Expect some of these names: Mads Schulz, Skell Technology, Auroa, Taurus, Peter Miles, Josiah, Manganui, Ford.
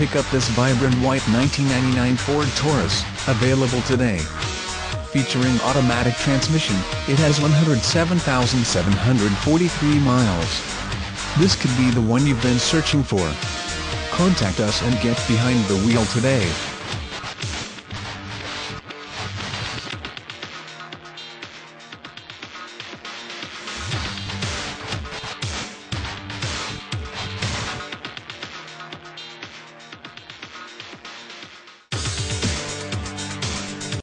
pick up this vibrant white 1999 Ford Taurus, available today. Featuring automatic transmission, it has 107,743 miles. This could be the one you've been searching for. Contact us and get behind the wheel today.